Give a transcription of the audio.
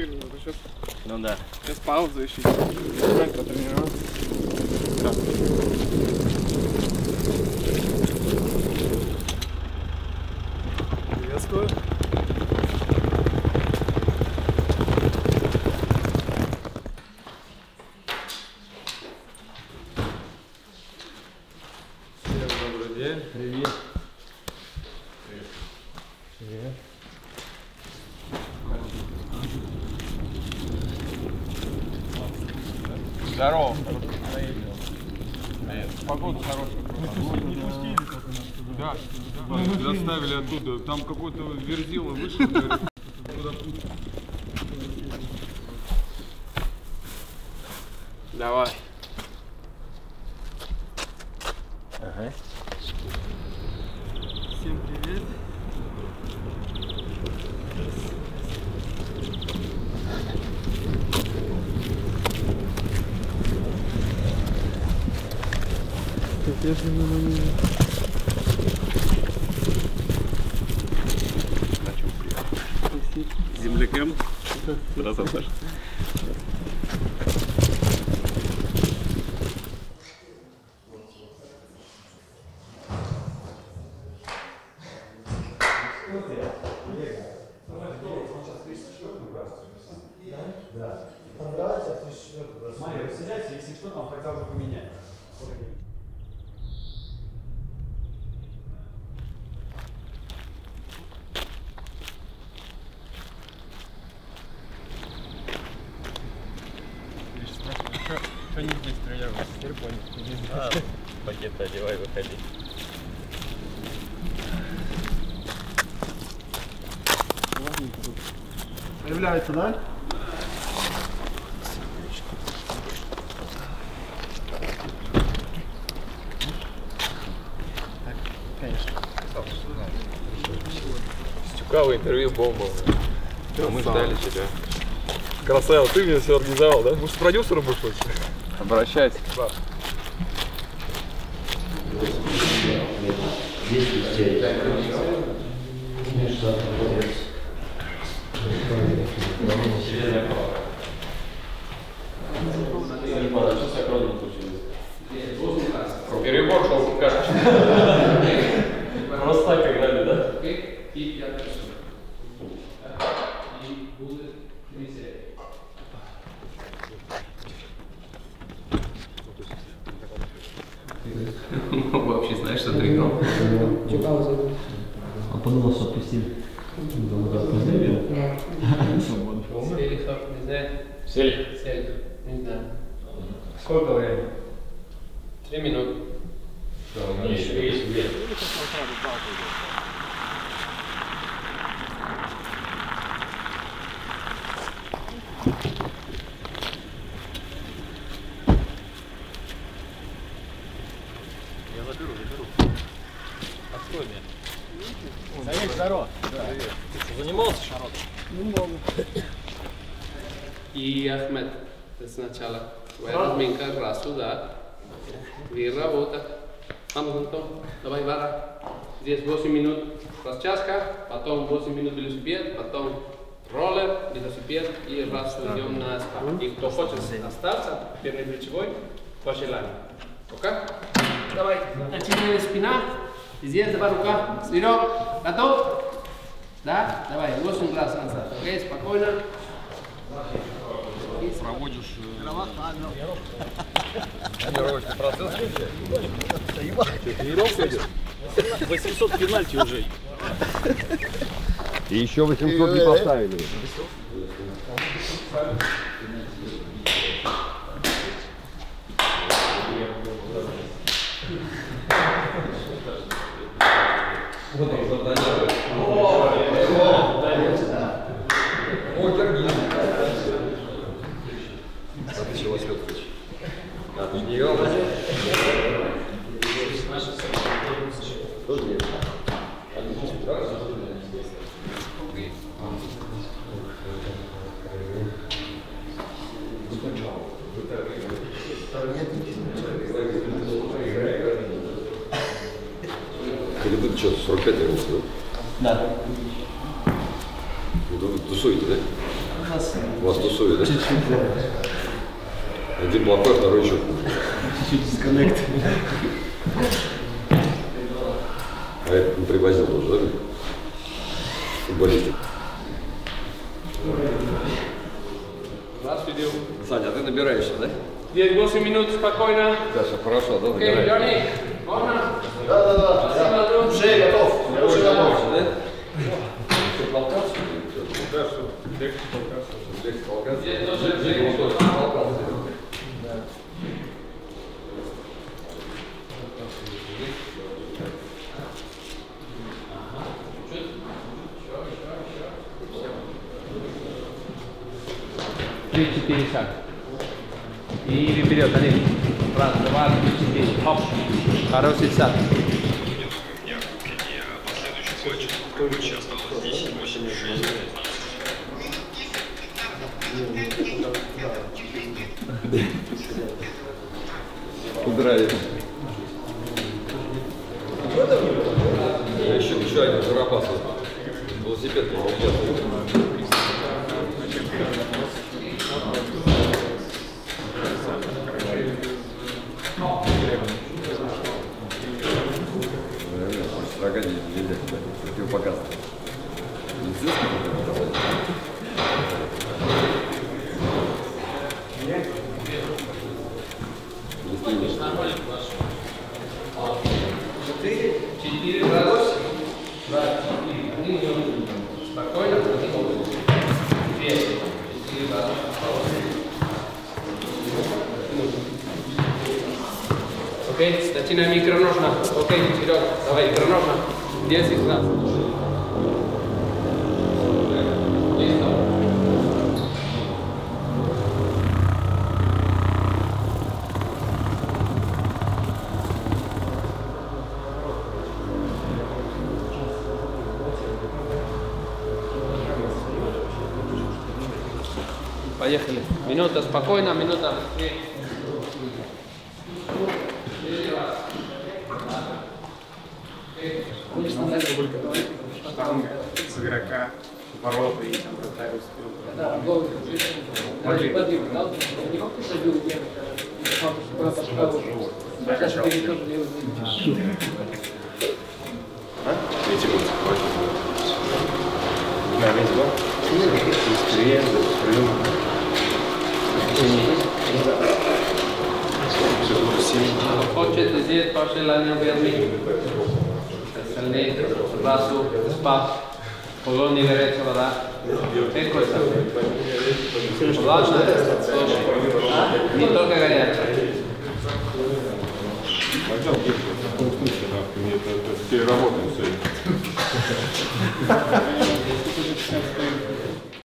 выиграли, вот сейчас. Ну да. Сейчас паузу еще. Давай потренироваться. Да. Приветствую. Здорово. Погода хорошая. Не пустили только нас туда. Да, доставили оттуда. Там какой-то верзила вышел. Давай. Ага. Всем привет. Я же не могу. Землякам. Здравствуй, Саша. Да. Давайте от 2004. Смотри, вы сидите, если что, там хотя бы поменять. Что не здесь тренировался? Теперь понял. А, пакеты одевай, выходи. Появляется, да? Конечно. Стюкало интервью бомба. А мы ждали тебя. Красава, ты мне все организовал, да? Может, продюсером будешь лучше? Обращайся. Класс. Перебор шел в карточку. Просто так играли, да? Вообще знаешь, что ты играл? А подумал, что отпустили. Отпустили? Да. Селих, не знаю. Селих? Селих. Не знаю. Сколько времени? 3 минуты. Нет, еще есть две. Заберу. Открой меня. Савель, здорово. Да. Ты занимался шаротом? Немного. И Ахмед, ты сначала. Возьми-ка красу, да. И работа. Давай, Вара. Здесь 8 минут расчаска, потом 8 минут велосипед, потом роллер, велосипед и раз идем на спа. И кто хочет остаться, первый плечевой, по желанию. Пока. Давай, начинаем спина, здесь два рука, сверок, готов? Да? Давай, 8 раз назад, окей, спокойно. Проводишь тренировочный процесс? Тренировка идет? 800 пенальти уже. И еще 800 не поставили. Ты что, 45 я говорил? Да. Вы тусуете, да? Вас тусует, да? Чуть-чуть, да. Один плохой, второй еще хуже. Чуть-чуть дисконнект. А я привозил тоже, да? Футболистик. Класс, видел. Саня, а ты набираешься, да? 10-8 минут спокойно. Саша, хорошо, да, набираешься. Окей, Лёни, можно? Да. Спасибо, друг. Уже готов. Уже готов, да? Легче толкаться. Здесь тоже Джей готов. Толкался. Да. Чуть. 3-4 шага. И вперед, Олег. Раз, два, три, четыре. Хоп. Хороший шаг. Убирает. Еще один карабас. Велосипед молодец. Рога нельзя. Противопоказ. Нельзя на микроножно. Окей, вперед. Давай, микроножно. 10-15. Поехали. Минута спокойно, минута. С игрока, ворота и там вратарь успел. Да, гол. Да, dentro, sul basso, spazio, colonna diretta, va e questa. L'altra, mi tocca gagnare. Ti работаем сегодня.